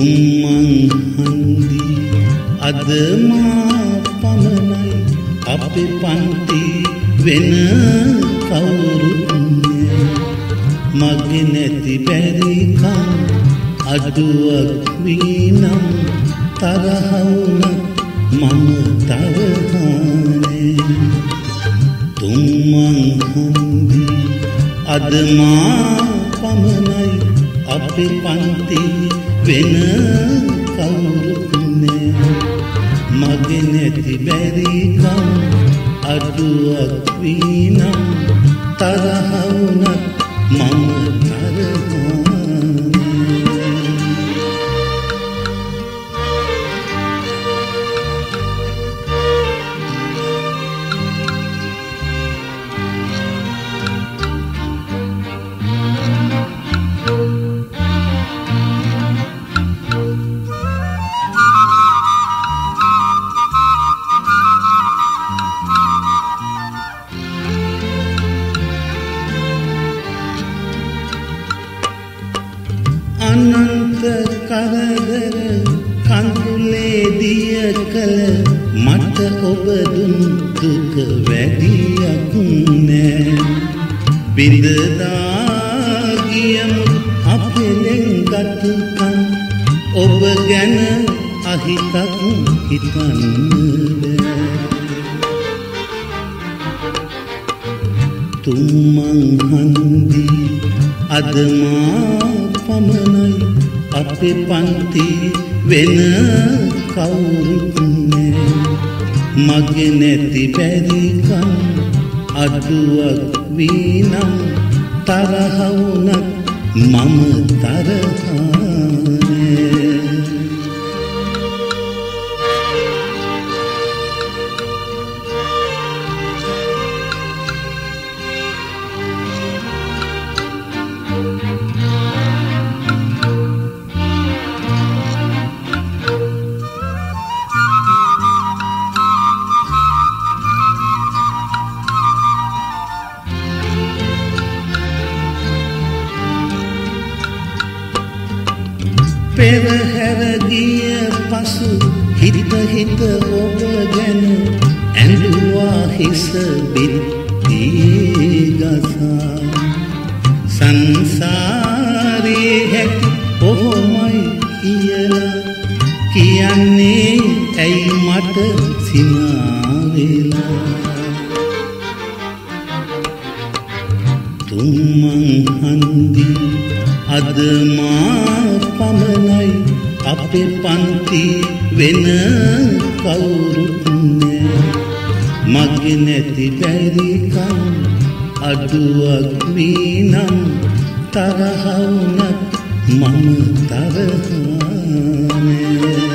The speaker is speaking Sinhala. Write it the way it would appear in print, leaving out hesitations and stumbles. තුම්මන් හන්දිය අද මා පමණයි අපේ පන්ති වෙන කවුරුත් මගේ නැති බැරිකම් අඩුවක් වීනම් තරහ වුණ මම තරහානේ තුම්මන් හන්දිය අද මා පමණයි අපේ පන්ති වෙන කවුරුත් මගේ නැති බැරිකම් අඩුවක් වීනම් තරහ වුණත් මම තරහානේ අනන්ත කරදර කඳුලේ දිය කළ මට ඔබ දුන් දුක වැඩියක් නෑ බිඳලා ගියමු අපලෙන් ගත්කන් ඔබ ගැන අහිතක් හිතන්න තුන් මං හන්දිය අද මා පමණයි අපේ පන්ති වෙන කවුරුත් නෑ මගේ නැති බැරිකම් අඩුවක් වීනම් තරහ වුණත් මම තරහානේ පෙරහැර ගිය පසු හිත ඔබ ගැන ඇඬුවා හිස බිත්තියේ ගසා සංසාරේ හැටි කොහොමයි කියලා කියන්නේ ඇයි මට සිනා වෙලා තුන් මං හන්දිය අද මා පමණයි අපේ පන්ති වෙන කවුරුත් නෑ මගේ නැති බැරිකම් අඩුවක් වීනම් තරහ වුණත් මම තරහානේ